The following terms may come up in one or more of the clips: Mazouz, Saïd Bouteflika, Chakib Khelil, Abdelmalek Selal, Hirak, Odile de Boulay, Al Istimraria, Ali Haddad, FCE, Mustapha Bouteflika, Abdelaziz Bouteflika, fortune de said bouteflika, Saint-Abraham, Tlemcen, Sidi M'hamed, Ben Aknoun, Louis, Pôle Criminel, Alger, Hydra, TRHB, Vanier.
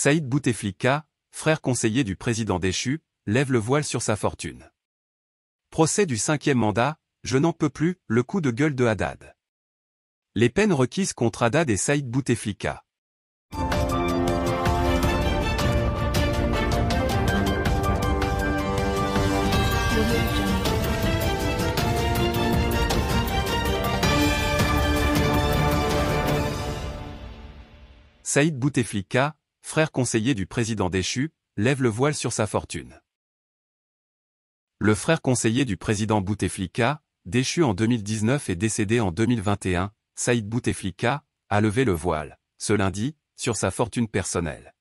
Saïd Bouteflika, frère conseiller du président déchu, lève le voile sur sa fortune. Procès du 5e mandat, je n'en peux plus, le coup de gueule de Haddad. Les peines requises contre Haddad et Saïd Bouteflika. Saïd Bouteflika, frère conseiller du président déchu, lève le voile sur sa fortune. Le frère conseiller du président Bouteflika, déchu en 2019 et décédé en 2021, Saïd Bouteflika, a levé le voile, ce lundi, sur sa fortune personnelle.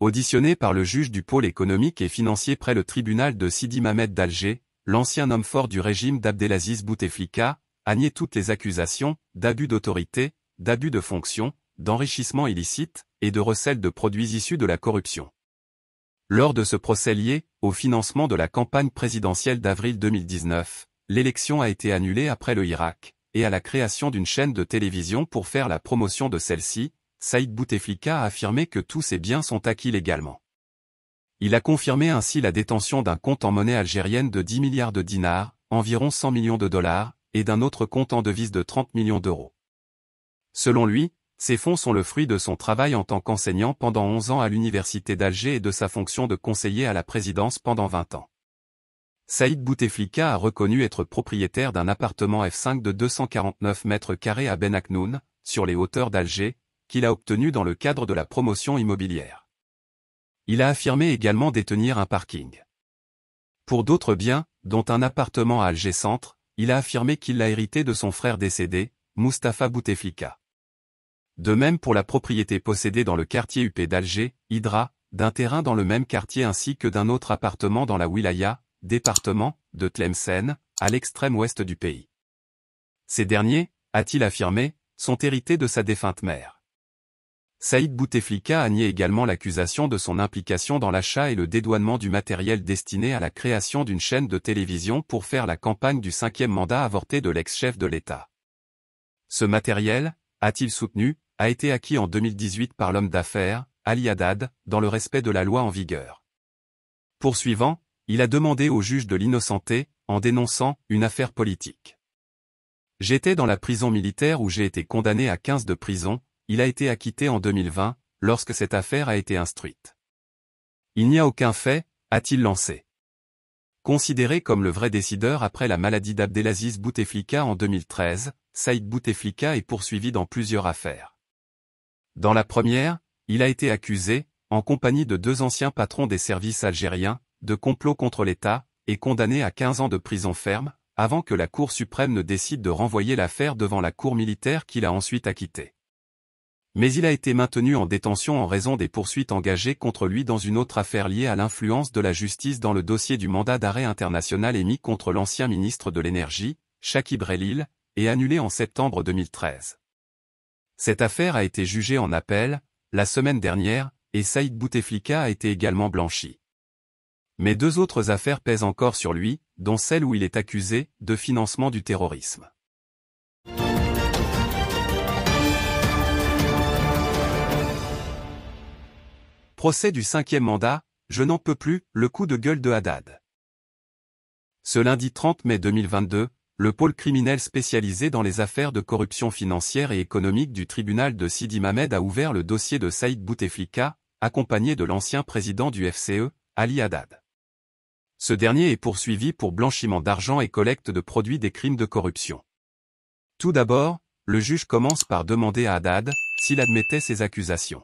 Auditionné par le juge du pôle économique et financier près le tribunal de Sidi M'hamed d'Alger, l'ancien homme fort du régime d'Abdelaziz Bouteflika, a nié toutes les accusations d'abus d'autorité, d'abus de fonction, d'enrichissement illicite et de recel de produits issus de la corruption. Lors de ce procès lié au financement de la campagne présidentielle d'avril 2019, l'élection a été annulée après le Hirak, et à la création d'une chaîne de télévision pour faire la promotion de celle-ci, Saïd Bouteflika a affirmé que tous ses biens sont acquis légalement. Il a confirmé ainsi la détention d'un compte en monnaie algérienne de 10 milliards de dinars, environ 100 millions de dollars, et d'un autre compte en devises de 30 millions d'euros. Selon lui, ces fonds sont le fruit de son travail en tant qu'enseignant pendant 11 ans à l'université d'Alger et de sa fonction de conseiller à la présidence pendant 20 ans. Saïd Bouteflika a reconnu être propriétaire d'un appartement F5 de 249 mètres carrés à Ben Aknoun, sur les hauteurs d'Alger, qu'il a obtenu dans le cadre de la promotion immobilière. Il a affirmé également détenir un parking. Pour d'autres biens, dont un appartement à Alger Centre, il a affirmé qu'il l'a hérité de son frère décédé, Mustapha Bouteflika. De même pour la propriété possédée dans le quartier UP d'Alger, Hydra, d'un terrain dans le même quartier ainsi que d'un autre appartement dans la wilaya, département, de Tlemcen, à l'extrême ouest du pays. Ces derniers, a-t-il affirmé, sont hérités de sa défunte mère. Saïd Bouteflika a nié également l'accusation de son implication dans l'achat et le dédouanement du matériel destiné à la création d'une chaîne de télévision pour faire la campagne du 5e mandat avorté de l'ex-chef de l'État. Ce matériel, a-t-il soutenu, a été acquis en 2018 par l'homme d'affaires, Ali Haddad, dans le respect de la loi en vigueur. Poursuivant, il a demandé au juge de l'innocenter, en dénonçant « une affaire politique ». « J'étais dans la prison militaire où j'ai été condamné à 15 de prison, il a été acquitté en 2020, lorsque cette affaire a été instruite. Il n'y a aucun fait, a-t-il lancé. Considéré comme le vrai décideur après la maladie d'Abdelaziz Bouteflika en 2013, Saïd Bouteflika est poursuivi dans plusieurs affaires. Dans la première, il a été accusé, en compagnie de deux anciens patrons des services algériens, de complot contre l'État, et condamné à 15 ans de prison ferme, avant que la Cour suprême ne décide de renvoyer l'affaire devant la Cour militaire qu'il a ensuite acquittée. Mais il a été maintenu en détention en raison des poursuites engagées contre lui dans une autre affaire liée à l'influence de la justice dans le dossier du mandat d'arrêt international émis contre l'ancien ministre de l'Énergie, Chakib Khelil, et annulé en septembre 2013. Cette affaire a été jugée en appel, la semaine dernière, et Saïd Bouteflika a été également blanchi. Mais deux autres affaires pèsent encore sur lui, dont celle où il est accusé de financement du terrorisme. Procès du 5e mandat, je n'en peux plus, le coup de gueule de Haddad. Ce lundi 30 mai 2022, le pôle criminel spécialisé dans les affaires de corruption financière et économique du tribunal de Sidi M'hamed a ouvert le dossier de Saïd Bouteflika, accompagné de l'ancien président du FCE, Ali Haddad. Ce dernier est poursuivi pour blanchiment d'argent et collecte de produits des crimes de corruption. Tout d'abord, le juge commence par demander à Haddad s'il admettait ses accusations.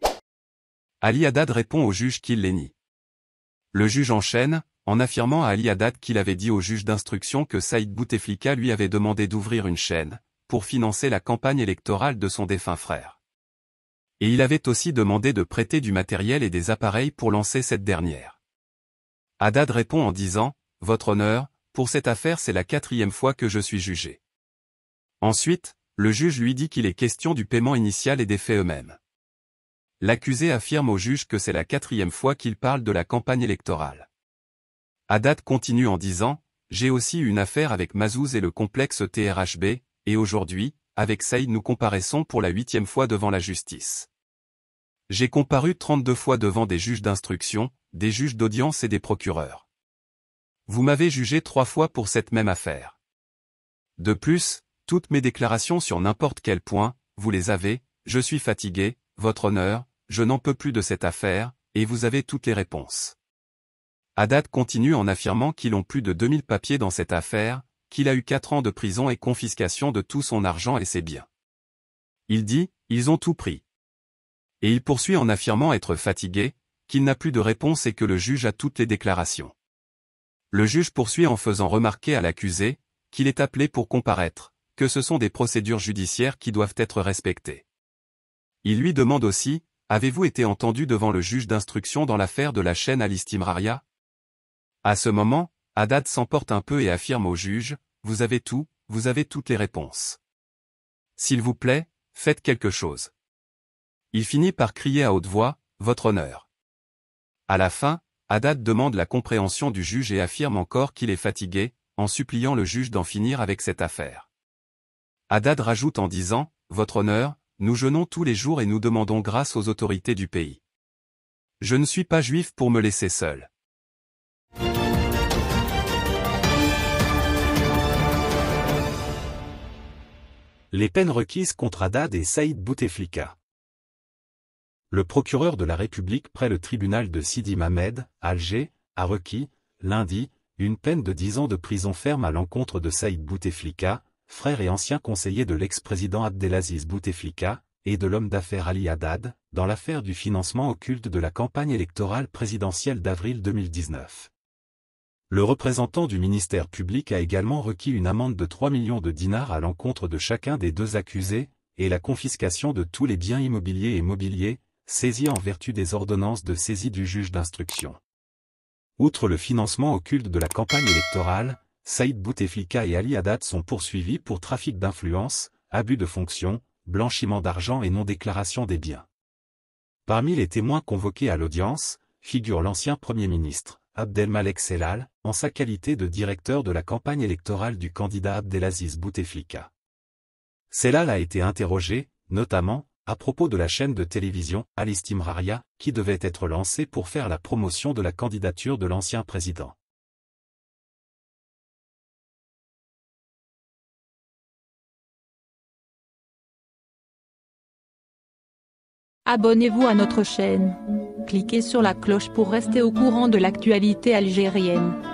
Ali Haddad répond au juge qu'il les nie. Le juge enchaîne, en affirmant à Ali Haddad qu'il avait dit au juge d'instruction que Saïd Bouteflika lui avait demandé d'ouvrir une chaîne, pour financer la campagne électorale de son défunt frère. Et il avait aussi demandé de prêter du matériel et des appareils pour lancer cette dernière. Haddad répond en disant « Votre honneur, pour cette affaire c'est la 4e fois que je suis jugé. » Ensuite, le juge lui dit qu'il est question du paiement initial et des faits eux-mêmes. L'accusé affirme au juge que c'est la 4e fois qu'il parle de la campagne électorale. Haddad continue en disant « J'ai aussi eu une affaire avec Mazouz et le complexe TRHB, et aujourd'hui, avec Saïd nous comparaissons pour la 8e fois devant la justice. J'ai comparu 32 fois devant des juges d'instruction, des juges d'audience et des procureurs. Vous m'avez jugé 3 fois pour cette même affaire. De plus, toutes mes déclarations sur n'importe quel point, vous les avez, je suis fatigué, votre honneur, je n'en peux plus de cette affaire, et vous avez toutes les réponses. Haddad continue en affirmant qu'ils ont plus de 2000 papiers dans cette affaire, qu'il a eu 4 ans de prison et confiscation de tout son argent et ses biens. Il dit, ils ont tout pris. Et il poursuit en affirmant être fatigué, qu'il n'a plus de réponse et que le juge a toutes les déclarations. Le juge poursuit en faisant remarquer à l'accusé, qu'il est appelé pour comparaître, que ce sont des procédures judiciaires qui doivent être respectées. Il lui demande aussi, avez-vous été entendu devant le juge d'instruction dans l'affaire de la chaîne Al Istimraria? À ce moment, Haddad s'emporte un peu et affirme au juge, vous avez tout, vous avez toutes les réponses. S'il vous plaît, faites quelque chose. Il finit par crier à haute voix, votre honneur. À la fin, Haddad demande la compréhension du juge et affirme encore qu'il est fatigué, en suppliant le juge d'en finir avec cette affaire. Haddad rajoute en disant, votre honneur, nous jeûnons tous les jours et nous demandons grâce aux autorités du pays. Je ne suis pas juif pour me laisser seul. Les peines requises contre Haddad et Saïd Bouteflika. Le procureur de la République près le tribunal de Sidi M'hamed, Alger, a requis, lundi, une peine de 10 ans de prison ferme à l'encontre de Saïd Bouteflika, frère et ancien conseiller de l'ex-président Abdelaziz Bouteflika, et de l'homme d'affaires Ali Haddad, dans l'affaire du financement occulte de la campagne électorale présidentielle d'avril 2019. Le représentant du ministère public a également requis une amende de 3 millions de dinars à l'encontre de chacun des 2 accusés, et la confiscation de tous les biens immobiliers et mobiliers, saisis en vertu des ordonnances de saisie du juge d'instruction. Outre le financement occulte de la campagne électorale, Saïd Bouteflika et Ali Haddad sont poursuivis pour trafic d'influence, abus de fonction, blanchiment d'argent et non-déclaration des biens. Parmi les témoins convoqués à l'audience, figure l'ancien Premier ministre Abdelmalek Selal, en sa qualité de directeur de la campagne électorale du candidat Abdelaziz Bouteflika. Selal a été interrogé, notamment, à propos de la chaîne de télévision Al Istimraria, qui devait être lancée pour faire la promotion de la candidature de l'ancien président. Abonnez-vous à notre chaîne. Cliquez sur la cloche pour rester au courant de l'actualité algérienne.